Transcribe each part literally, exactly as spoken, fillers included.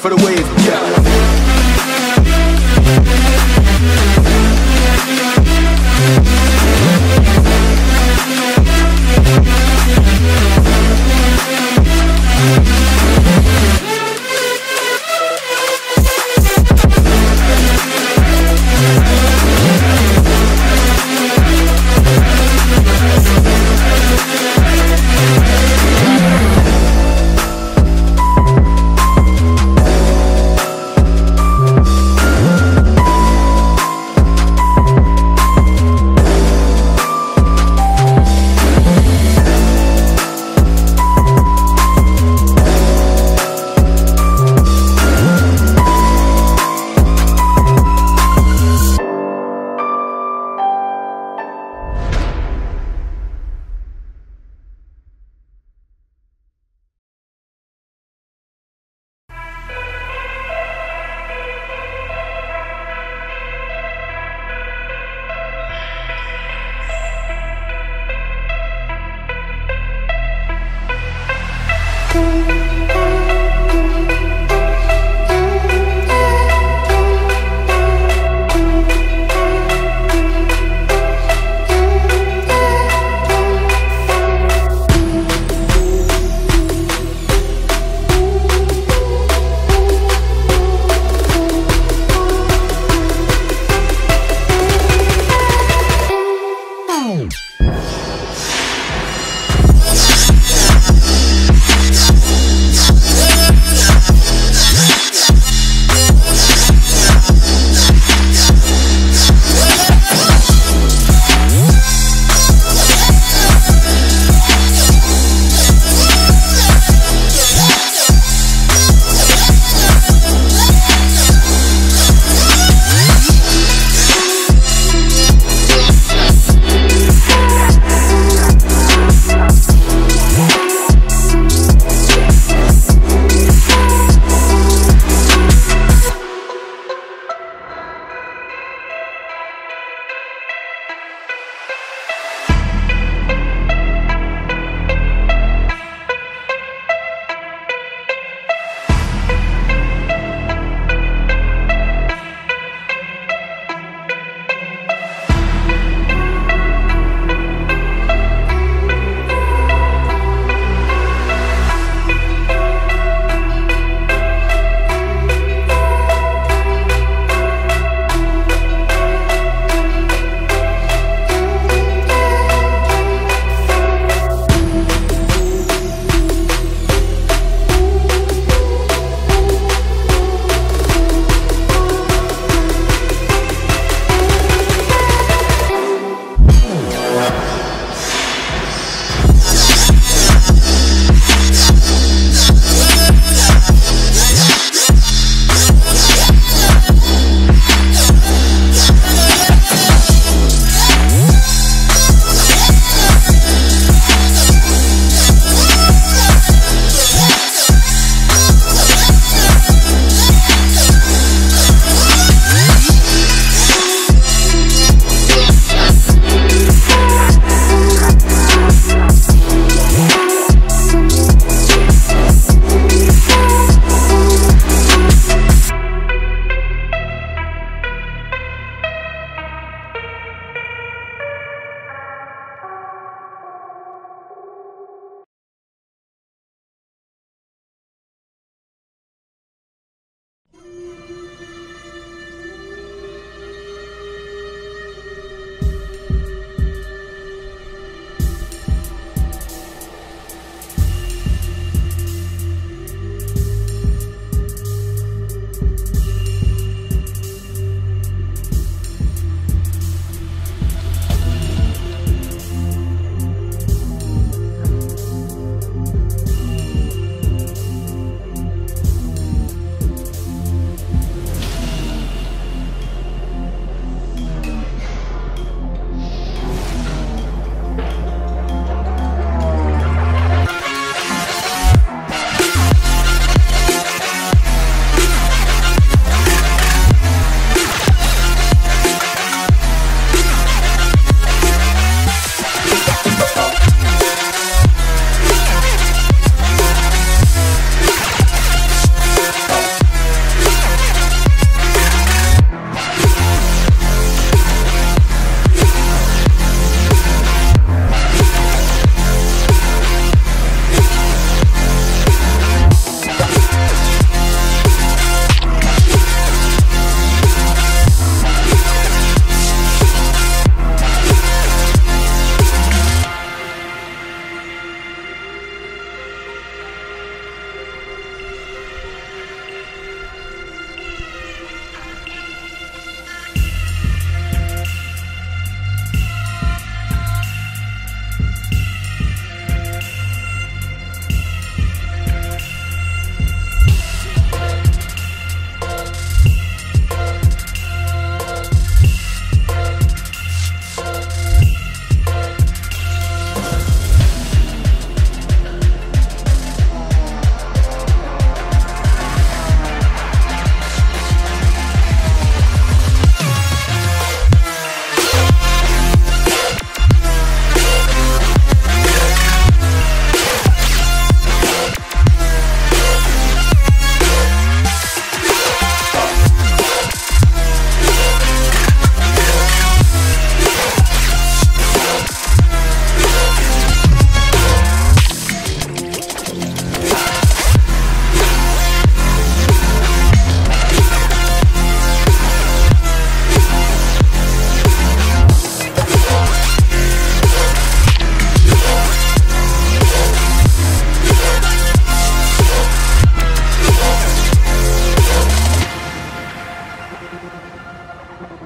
For the wave, yeah.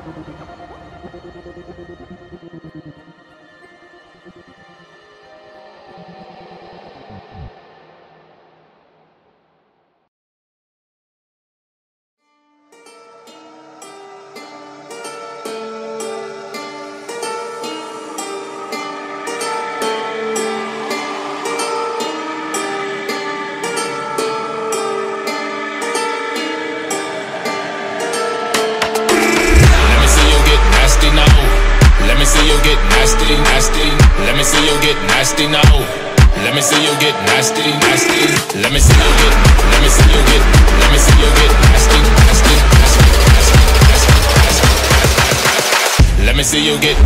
Nasty now, let me see you get nasty, nasty. Let me see you get, let me see you get, let me see you get nasty, nasty, nasty, nasty, nasty, nasty, nasty. Let me see you get.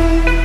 We'll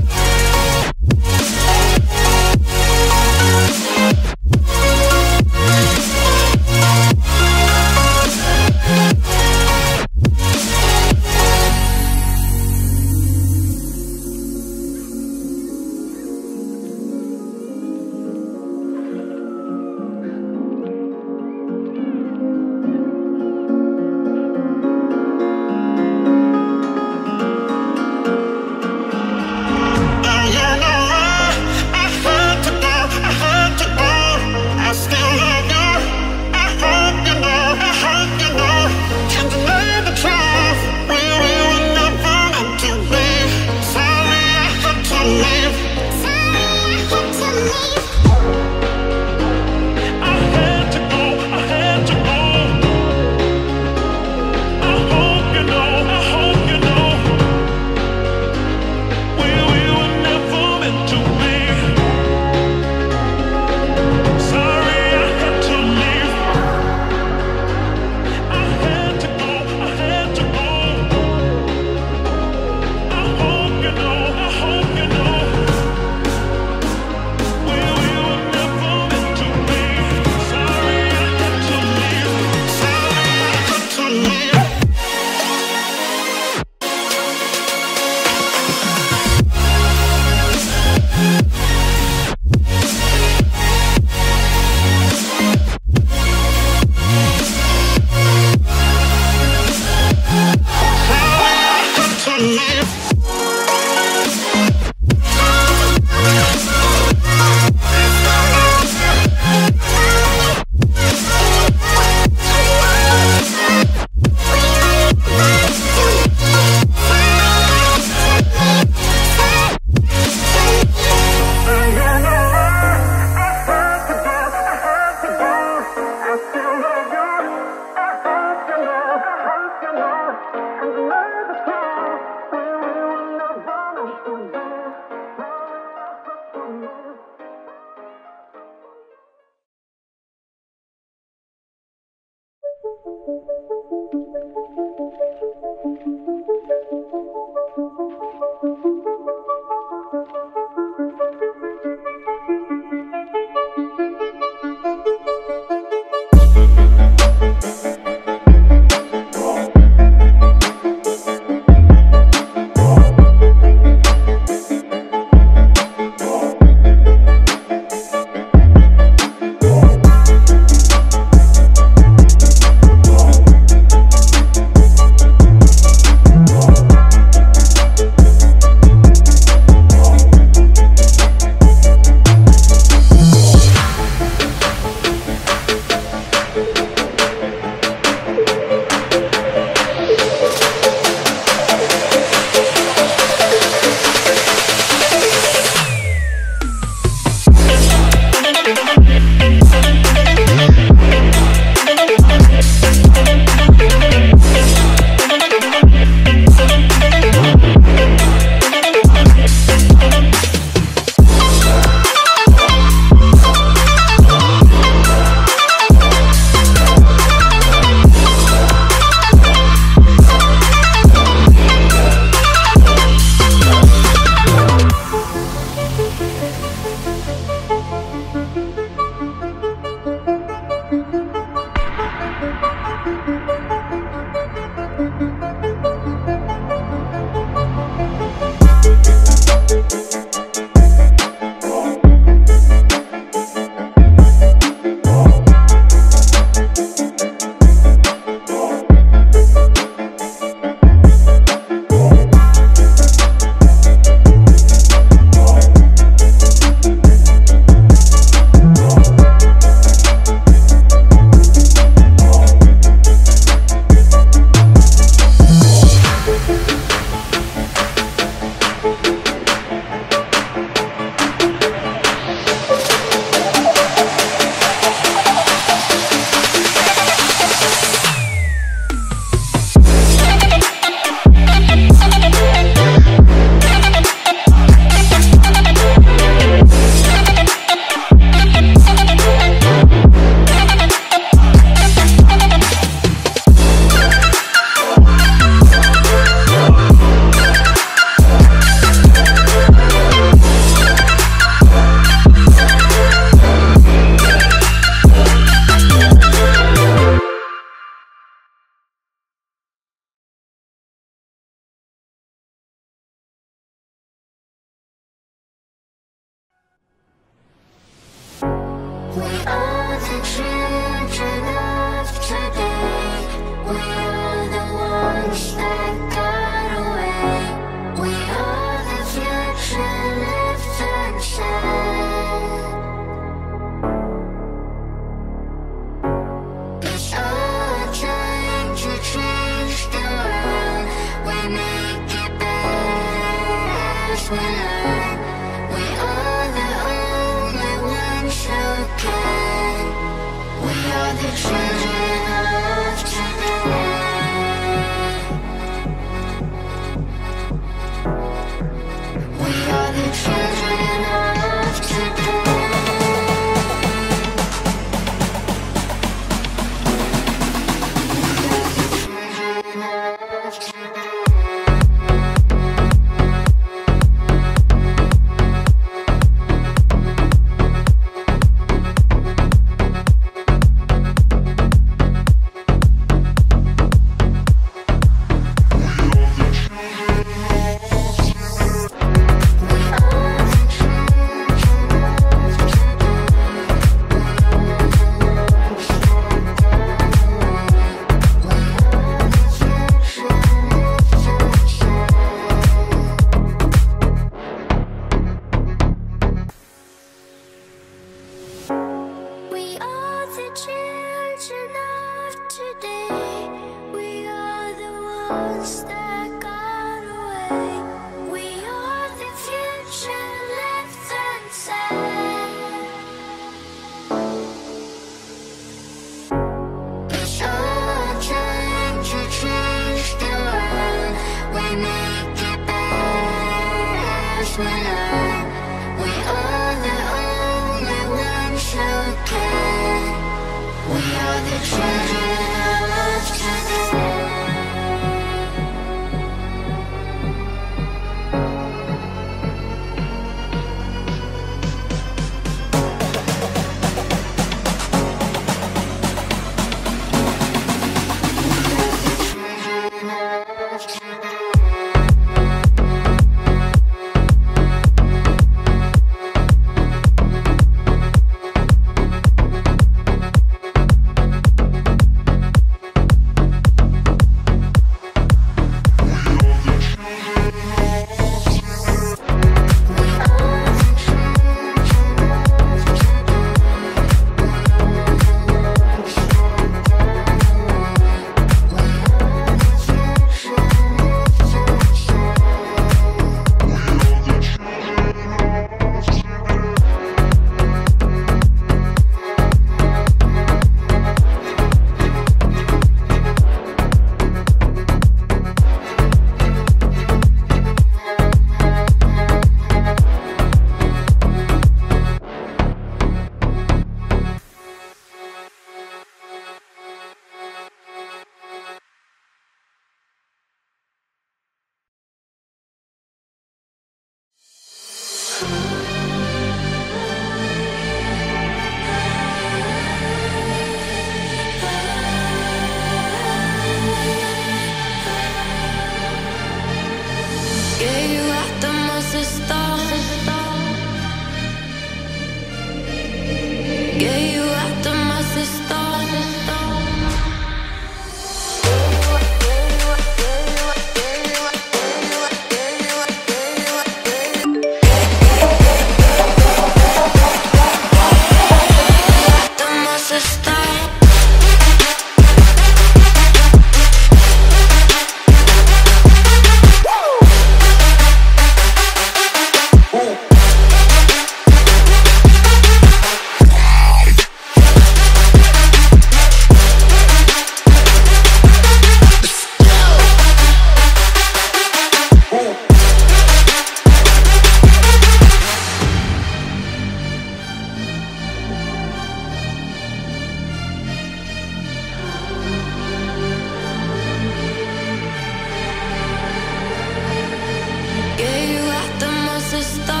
Stop.